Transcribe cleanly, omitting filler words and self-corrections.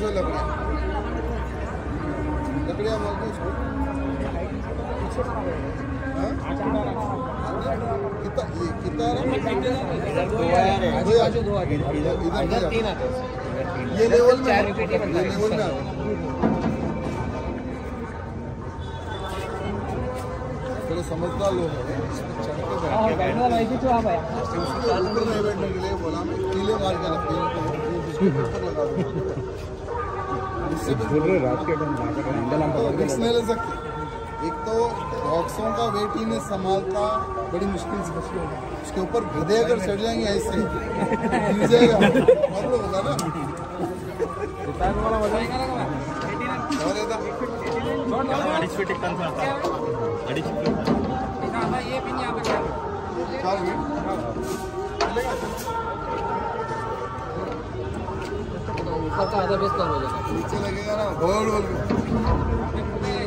जो लकड़ियाँ बोलते हैं इसको ये लेवल में समझदार लोग एक तो बॉक्सों का वेट ही नहीं संभालता, बड़ी मुश्किल से उसके ऊपर गधे अगर चढ़ जाएंगे ऐसे होगा ना वाला ये भी नहीं आता चलेगा, नीचे लगेगा ना गोल गोल।